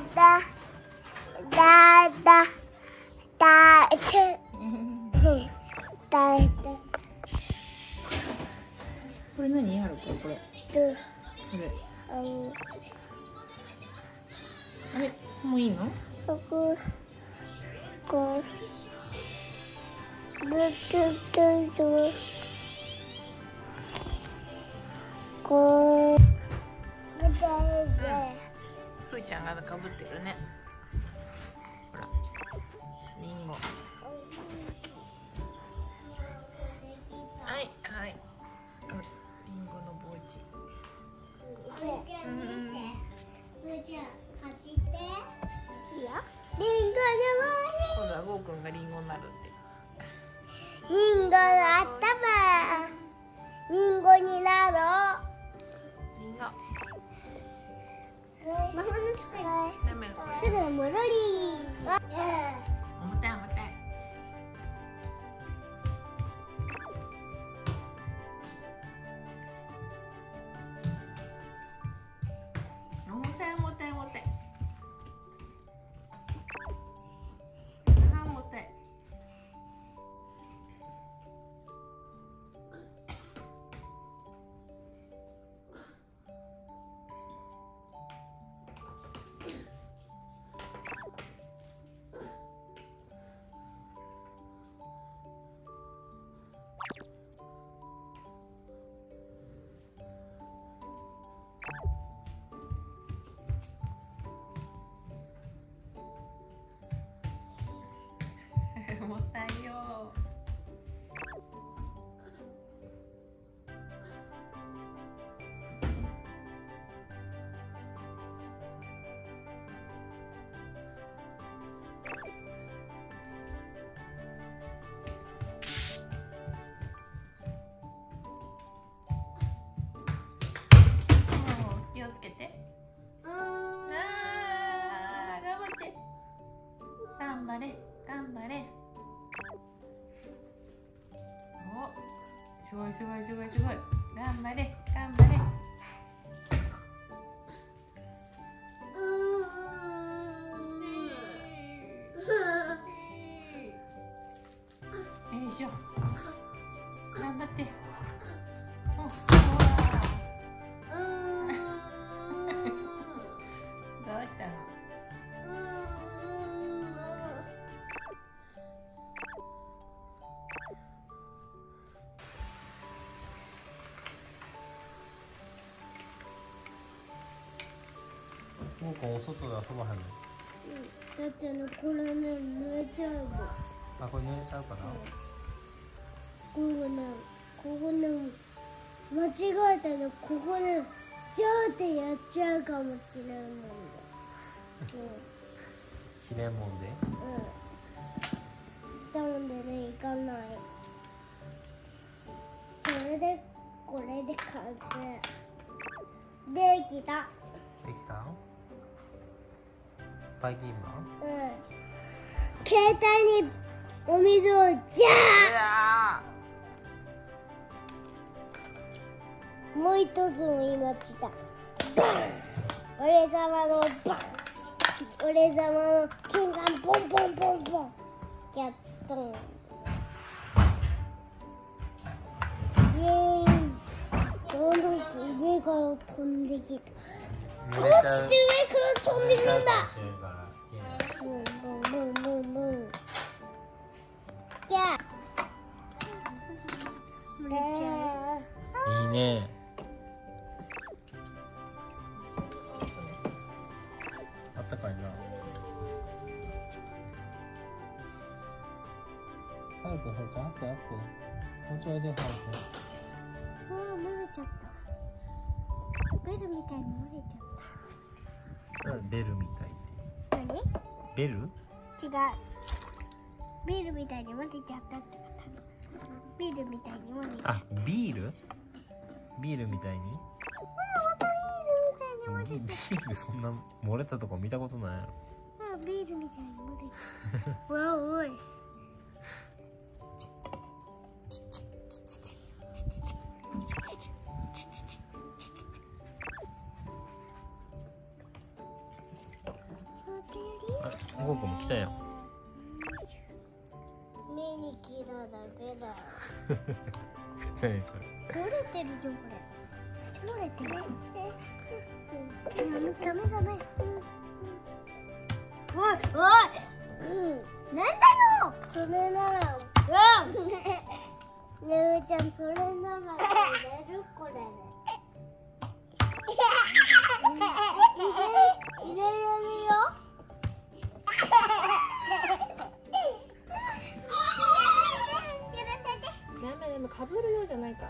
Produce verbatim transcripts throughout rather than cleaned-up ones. だだだだだだ。これ何やるか、これ。あれ、もういいの？ここここふーちゃんがかぶってるね。ほら、リンゴ。はいはい。リンゴのぼうち。ふーちゃん見て。ふーちゃん勝ちて。いや、リンゴのぼうち。今度はゴーくんがリンゴになるって。リンゴの頭。リンゴになろう。リンゴ。魔法の使い、すぐもろり。重たい重たい。重たい重たい重たい。重たい。重たいよ。気をつけて。ああ、頑張って。頑張れ、頑張れ。すごいすごいすごいすごい。頑張れ頑張れ。よいしょ。頑張って。どうしたの？ゴーくんお外で遊ばへんの？だってね、これね、濡れちゃうの。あ、これ濡れちゃうから。ここね、ここね、間違えたの、ここね、ジャーってやっちゃうかもしれんもんで。しれんもんで？うん。なのでね、行かない。これで、これで完成。できた。できた？バイキンマン？うん。携帯にお水をジャー。もう一つも今来た。バン。俺様のバン。俺様の金眼ポンポンポンポン。やったん。イェーイ。どんどん上から飛んできた。落ちて上から飛んでくるんだ。ブンブンブンブンブン。じゃあ。漏れちゃう。いいね。あったかいな。早く早く熱い熱い。もうちょいで早く。ああ、漏れちゃった。ベルみたいに漏れちゃった。ベルみたいって。何？ベル？違う。ビールみたいに漏れちゃったってこと。ビールみたいに漏れちゃった。あ、ビール？ビールみたいに？あ、またビールみたいに漏れちゃった。ビールそんな漏れたとこ見たことないやろ。あ、ビールみたいに漏れちゃった。わお、おい。あごくんも来たよ。目にきらだけだ。何それ。漏れてるよこれ。漏れてる。ダメダメ。おいおい。うん。なんだろう。それなら。うん。ねうちゃんそれなら入れるこれ。入れるよ。かぶるようじゃないから。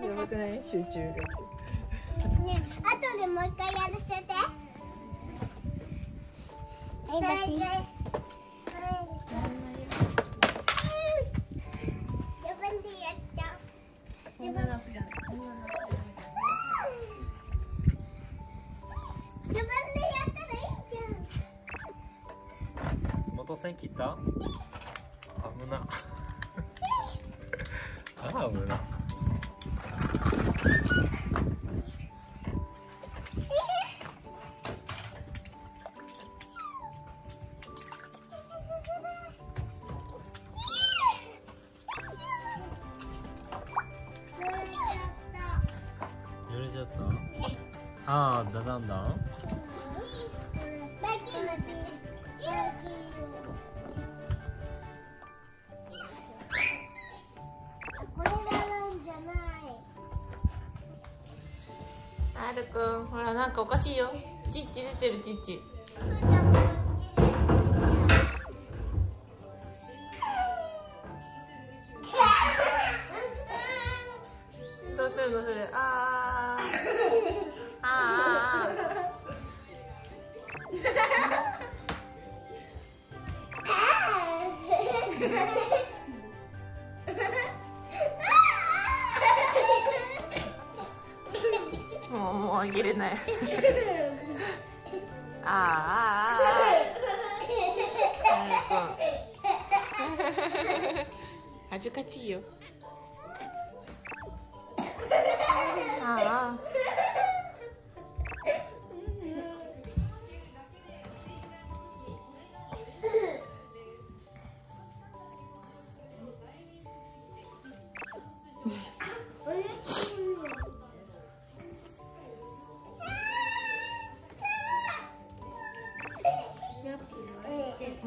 やばくない？集中力。ね、後でもう一回やらせて。はい、バッチリ。自分でやっちゃう。自分でやっちゃったらいいじゃん。元栓切った？危な。あ、危な。ああ、だだんだん。バキバキ。これだなんじゃない。アルくん、ほらなんかおかしいよ。チッチ出てるチッチ。どうするどうする。ああ。ああもうもうあげれないああ恥ずかしいよああ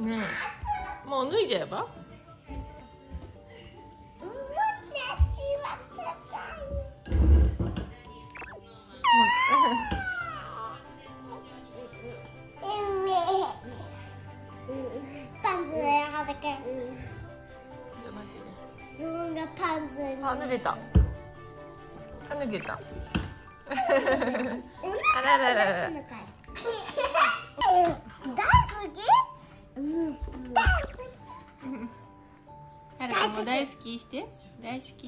ねえ、もう脱いじゃえば。パンツで裸。ちょっと待ってね。自分がパンツに。あ、脱げた。あ、脱げた。あらららら。大好きして大好きって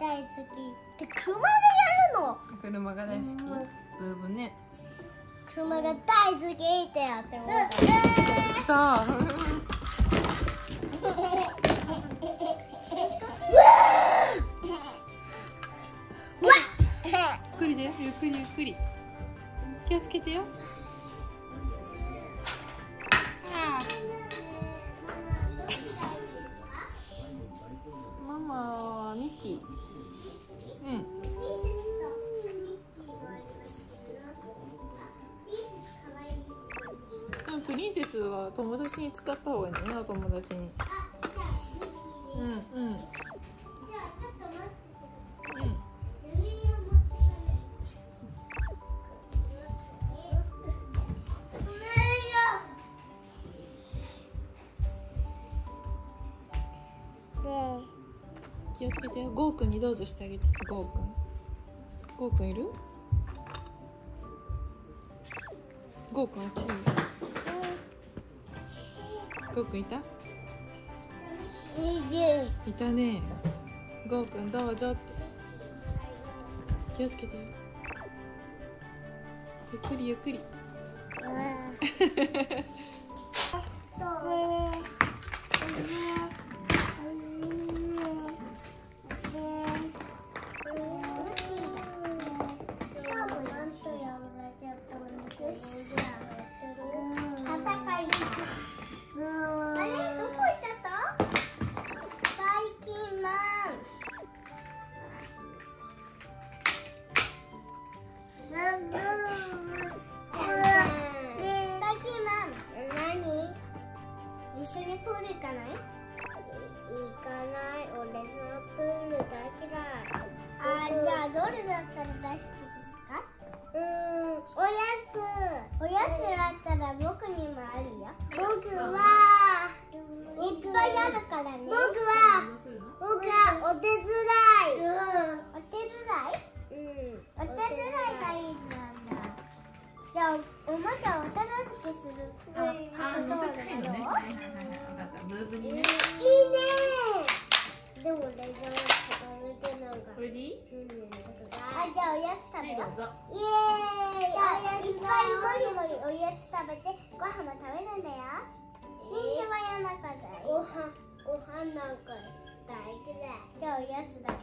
大好きって車でやるの車が大好きブーブね車が大好きってやってもらったさあゆっくりだよゆっくりゆっくり気をつけてよプリンセスは友達に使った方がいいんだね、お友達に。うんうん。じゃあちょっと待ってて。うん。気をつけてよ、ゴーくんにどうぞしてあげて、ゴーくん。ゴーくんいる？ゴーくんあっちにいる。ゴーくんいた？いたね。ゴーくんどうぞって気をつけてよ。ゆっくりゆっくり。一緒にプール行かない？行かない。俺のプール大嫌い。あー、じゃあどれだったら大好きですか？うーん、おやつ。おやつだったら僕にもあるよ。僕はいっぱいあるからね。僕は僕はお手伝い。うん、お手伝い？うん、お手伝いがいいんだ。じゃあおもちゃを新しくする。ああ、乗せたいのね。はいはいはい、分かった。ムーブにね。いいねー。でも大丈夫。これでなんか。無理？うん。あ、じゃあおやつ食べよう。イエーイ。いっぱいもりもりおやつ食べてご飯も食べるんだよ。人気はやなかだよ。ご飯ご飯なんか大嫌い。じゃあおやつだ。